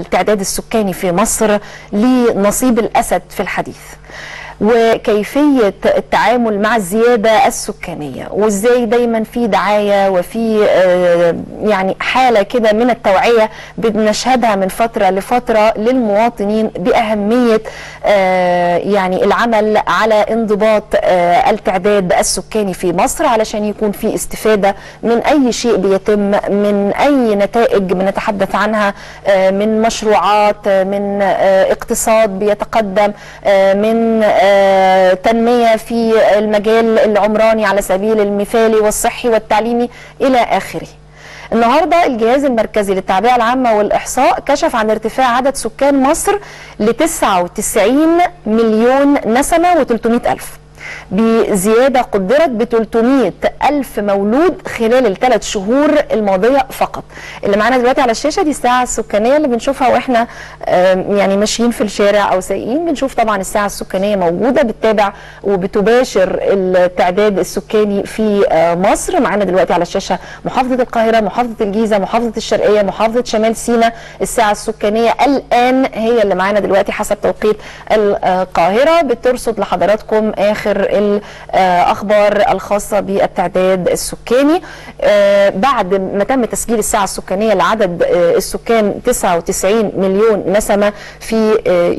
التعداد السكاني في مصر لنصيب الأسد في الحديث وكيفية التعامل مع الزيادة السكانية، وازاي دايما في دعاية وفي يعني حالة كده من التوعية بنشهدها من فترة لفترة للمواطنين بأهمية يعني العمل على انضباط التعداد السكاني في مصر علشان يكون في استفادة من أي شيء بيتم، من أي نتائج بنتحدث عنها، من مشروعات، من اقتصاد بيتقدم، من تنمية في المجال العمراني على سبيل المثالي والصحي والتعليمي إلى آخره. النهاردة الجهاز المركزي للتعبئة العامة والإحصاء كشف عن ارتفاع عدد سكان مصر ل 99 مليون نسمة و300 ألف، بزيادة قدرت ب 300 ألف مولود خلال ال3 شهور الماضية فقط. اللي معانا دلوقتي على الشاشة دي الساعة السكانية اللي بنشوفها واحنا يعني ماشيين في الشارع أو سايقين، بنشوف طبعا الساعة السكانية موجودة بتتابع وبتباشر التعداد السكاني في مصر. معانا دلوقتي على الشاشة محافظة القاهرة، محافظة الجيزة، محافظة الشرقية، محافظة شمال سيناء. الساعة السكانية الآن هي اللي معانا دلوقتي حسب توقيت القاهرة، بترصد لحضراتكم آخر الأخبار الخاصة بالتعداد السكاني. بعد ما تم تسجيل الساعة السكانية لعدد السكان 99 مليون نسمة في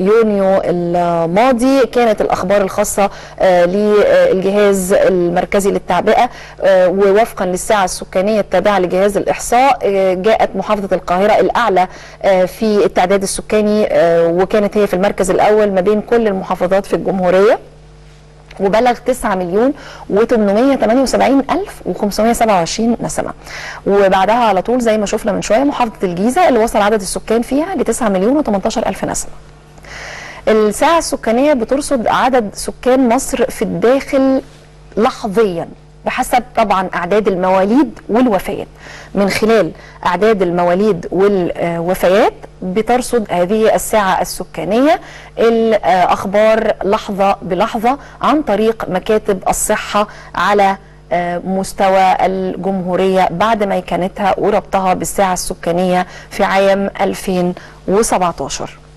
يونيو الماضي، كانت الأخبار الخاصة للجهاز المركزي للتعبئة، ووفقا للساعة السكانية التابعة لجهاز الإحصاء جاءت محافظة القاهرة الأعلى في التعداد السكاني، وكانت هي في المركز الأول ما بين كل المحافظات في الجمهورية، وبلغ 9,878,527 نسمة. وبعدها على طول زي ما شفنا من شوية محافظة الجيزة اللي وصل عدد السكان فيها ل 9,018,000 نسمة. الساعة السكانية بترصد عدد سكان مصر في الداخل لحظيا بحسب طبعا أعداد المواليد والوفيات. من خلال أعداد المواليد والوفيات بترصد هذه الساعة السكانية الأخبار لحظة بلحظة عن طريق مكاتب الصحة على مستوى الجمهورية بعد ما كانتها وربطها بالساعة السكانية في عام 2017.